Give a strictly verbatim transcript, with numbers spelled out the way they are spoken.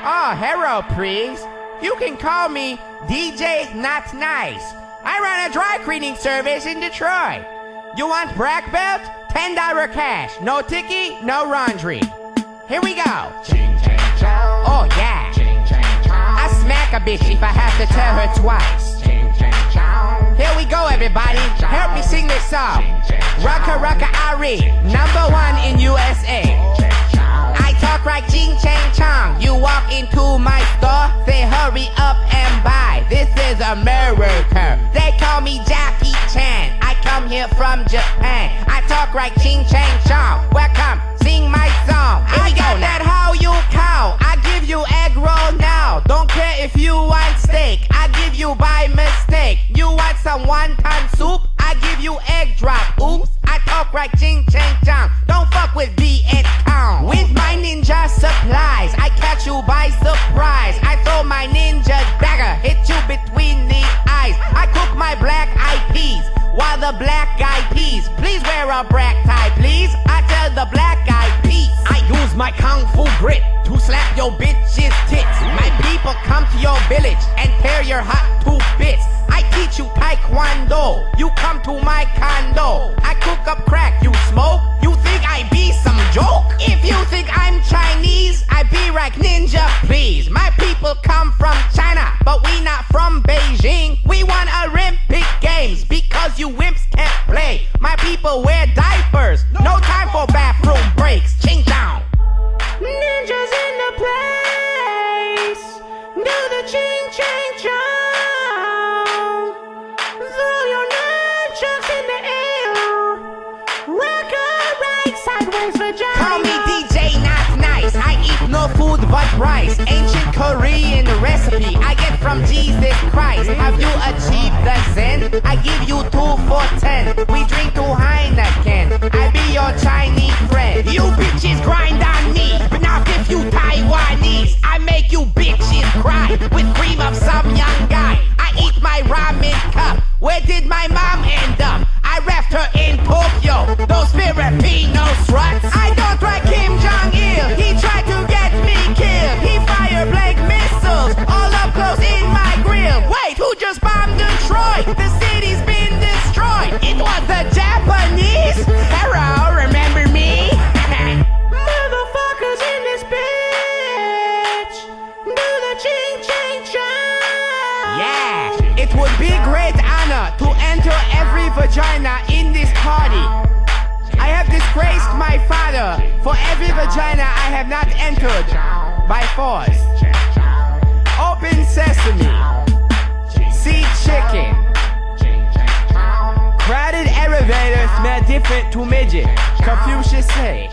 Oh, hello, please. You can call me D J Not Nice. I run a dry cleaning service in Detroit. You want black belt? ten dollars cash. No ticky, no laundry. Here we go. Ching, ching, chow. Oh, yeah. Ching, ching, chow. I smack a bitch if I have to tell her twice. Ching, ching, chow. Here we go, everybody. Help me sing this song. Rucka, rucka, Ari. Number one in U S A. I talk like Ching, ching, chong. You walk into my store, say hurry up and buy. This is America. They call me Jackie Chan. I come here from Japan. I talk like Ching, ching, chong. Welcome, sing my song. Here we go now. I got that how you cow. I give you egg roll now. Don't care if you want steak. I give you by mistake. You want some wonton soup? I give you egg drop. Oops. I talk like Ching, ching, chong. Don't fuck with Viet Cong. With my ninja supplies, I catch you by surprise. I throw my ninja dagger, hit you between the eyes. I cook my black eyed peas while the black guy pees. Please wear a black tie, please. I tell the black guy peace. I use my kung fu grit to slap your bitch's tits. My people come to your village and tear your hot two bits. I teach you taekwondo. You come to my condo. I cook up crack, you smoke. You think I be some joke? If you think I'm Chinese, I be like ninja, please. My people come from China, but we not from Beijing. We won Olympic Games because you wimps can't play. My people wear diapers. No time for bathroom breaks. Ching down. Ninjas in the place. Do the ching ching chong. Call me D J Not Nice. I eat no food but rice. Ancient Korean recipe I get from Jesus Christ. Have you achieved the Zen? I give you two for ten. We drink to Heineken. I be your Chinese friend. You bitches grind on me, but not if you Taiwanese. I make you bitches cry with cream of some young guy. I eat my ramen cup. Where did my mom end up? I left her in Tokyo. Those Filipino struts. I don't try Kim Jong-il. He tried to get me killed. He fired blank missiles all up close in my grill. Wait, who just bombed Detroit? The city's been destroyed. It was the Japanese. Hello, remember me? Motherfuckers in this bitch. Do the ching ching chong. Yeah, it would be great honor to enter every vagina in this party. I have disgraced my father, for every vagina I have not entered by force. Open sesame, see chicken. Crowded elevators smell different to midget, Confucius say.